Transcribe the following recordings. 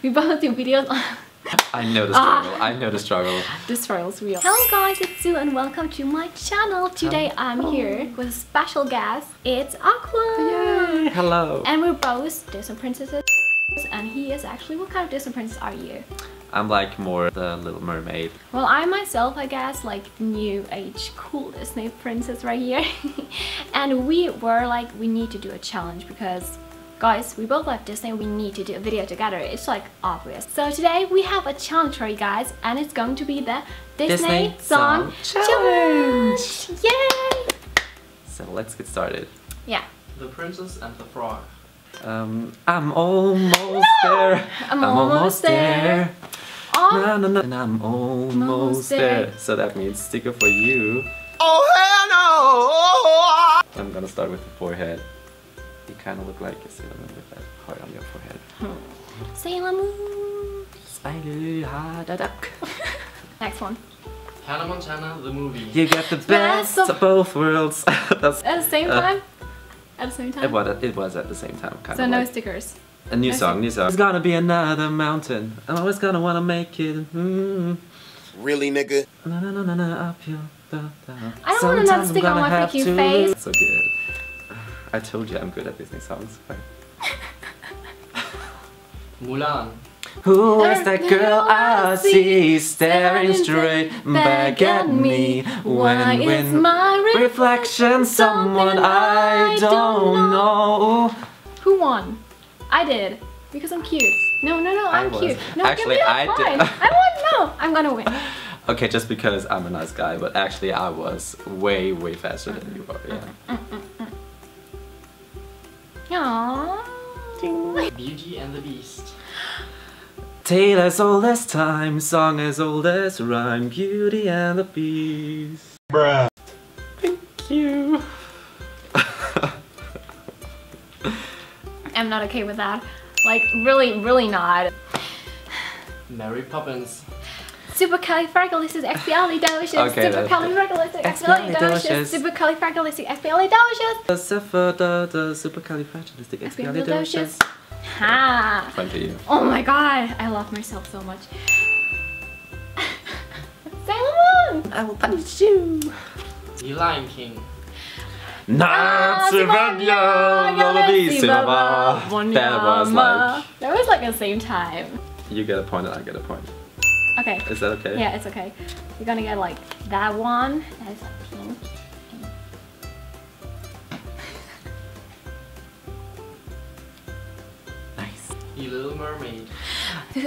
We both do videos on... I know the struggle. I know the struggle. The struggle's real. Hello guys, it's Sue and welcome to my channel. Today I'm here with a special guest. It's Aqua. Yay! Hello. And we're both Disney princesses. And he is actually... What kind of Disney princess are you? I'm like more the Little Mermaid. Well, I myself, I guess, like new age cool Disney princess right here. And we were like, we need to do a challenge because... Guys, we both love Disney, we need to do a video together, it's like obvious. So today we have a challenge for you guys and it's going to be the Disney Song Challenge! Yay! So let's get started. Yeah. The Princess and the Frog. I'm almost there. I'm almost there. And I'm almost there. So that means sticker for you. Oh hell no! I'm gonna start with the forehead. You kind of look like a Sailor Moon with that heart on your forehead. Sailor Moon! Spider hard duck. Next one. Hannah Montana, the movie. You got the best of both worlds. That's, at the same time? At the same time? It was at the same time. So no stickers. A new song, new song. It's gonna be another mountain. I'm always gonna wanna make it. Really, nigga? No, no, no, no, no. Up here, down, down. I don't want another sticker on my freaking face. So good. I told you I'm good at Disney songs. Mulan. Who is that girl I see staring straight back at me? When my reflection someone I don't know. Who won? I did. Because I'm cute. No, I'm cute. No, actually, I did. I won. No, I'm gonna win. Okay, just because I'm a nice guy, but actually I was way, way faster than you were. Yeah. Aww. Beauty and the Beast. Tale as old as time, song as old as rhyme, Beauty and the Beast. Bruh. Thank you. I'm not okay with that. Like, really, really not. Mary Poppins. Supercalifragilisticexpialidocious. Okay, Supercalifragilisticexpialidocious. Supercalifragilisticexpialidocious. Supercalifragilisticexpialidocious. Ha! Oh my god, I love myself so much. Sailor Moon! I will punish you. The Lion King. That was like the same time. You get a point and I get a point. Okay. Is that okay? Yeah, it's okay. You're gonna get like that one. That is like pink. Nice. You Little Mermaid.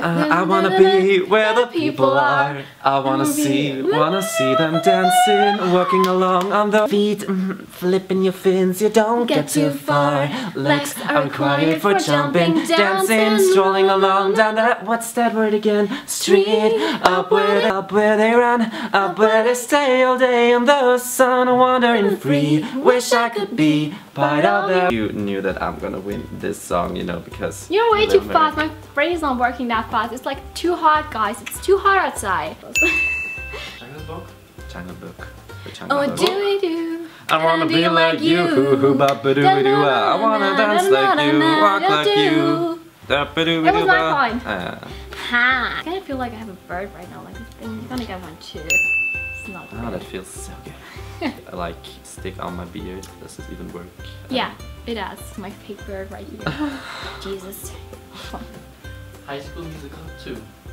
I wanna be where the people are. I wanna see them dancing, walking along on their feet, flipping your fins. You don't get too far. Legs are required for jumping, dancing, strolling along down that. What's that word again? Street. Up where they run, up where they stay all day in the sun, wandering free. Wish I could be part of them. You knew that I'm gonna win this song, you know, because you're way too fast. My brain is not working that fast. It's like too hot, guys. It's too hot outside. Jungle Book? Jungle Book. Oh, do-we-do. I wanna be like you. I wanna dance like you. Walk like you. That was my point. Ha! I kind of feel like I have a bird right now. Like, you're gonna get one too. It's not good. Oh, that feels so good. I like stick on my beard. Does this even work? Yeah, it does. My fake bird right here. Jesus. High School Musical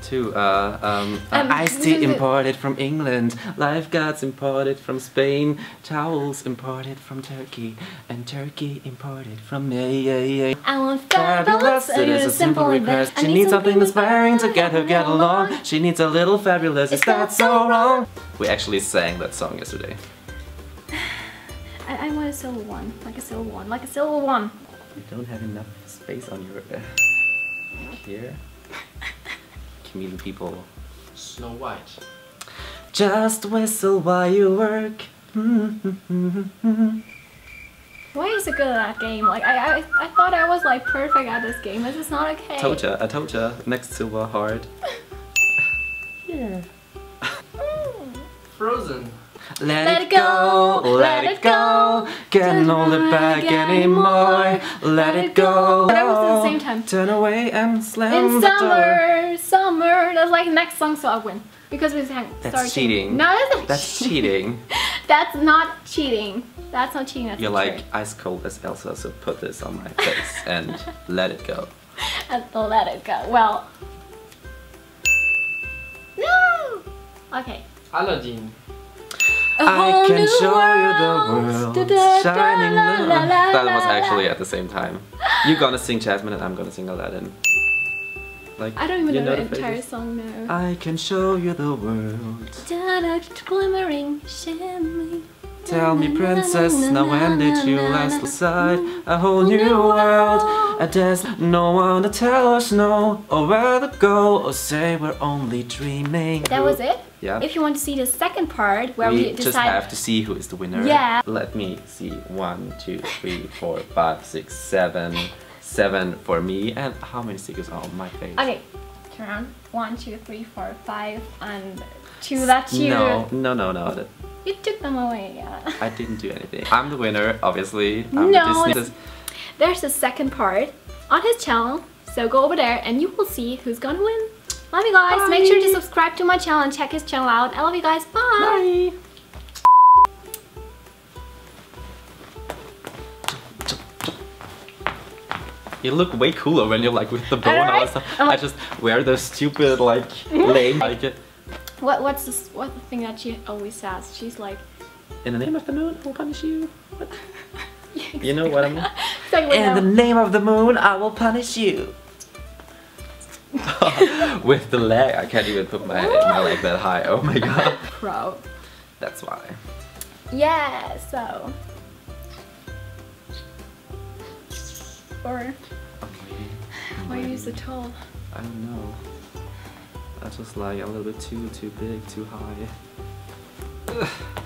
2. Iced tea imported from England, lifeguards imported from Spain, towels imported from Turkey, and turkey imported from me. I want fabulous, it is a simple request. She needs something inspiring to get her get along. She needs a little fabulous, is that so wrong? We actually sang that song yesterday. I want a silver one, like a silver one, like a silver one. You don't have enough space on your... Here, chameleon people. Snow White. Just whistle while you work. Why is it good at that game? Like I thought I was like perfect at this game. This is not okay. Told ya, I told ya. Next silver heart. Here. Frozen. Let it go, let it go, can't hold it back anymore. Let it go. But that was at the same time. Turn away and slam the door. Summer, summer. That's like next song, so I win because we sang. That's cheating. No, that's cheating. That's not cheating. That's not cheating. You're like ice cold as Elsa, so put this on my face and let it go. And let it go. Well. No. Okay. Aladdin. I can show you the world, shining love. That was actually at the same time. You're gonna sing Jasmine and I'm gonna sing Aladdin. Like, I don't even know the entire song now. I can show you the world. Glimmering, shimmering. Tell me, princess, now when did you last decide? A whole new world. There's no one to tell us no, or where to go, or say we're only dreaming. That was it? Yeah. If you want to see the second part, where we decide... just have to see who is the winner. Yeah. Let me see. 1, 2, 3, 4, 5, 6, 7. 7 for me. And how many stickers are on my face? Okay. Turn around. 1, 2, 3, 4, 5. And 2 left you. No, no, no, no. You took them away, yeah. I didn't do anything. I'm the winner, obviously. I'm Disney. There's the second part on his channel, so go over there and you will see who's gonna win. Love you guys. Bye. Make sure to subscribe to my channel and check his channel out. I love you guys. Bye. Bye. You look way cooler when you're like with the bow and all that stuff. I just wear the stupid like lame. Like, what's this? What's the thing that she always says? She's like, in the name of the moon, I'll punish you. What? Exactly. You know what I mean? Like, in the name of the moon, I will punish you. With the leg, I can't even put my leg that high. Oh my god. Pro. That's why. Yeah. So. Or why use the tall? I don't know. I just like a little bit too big, too high.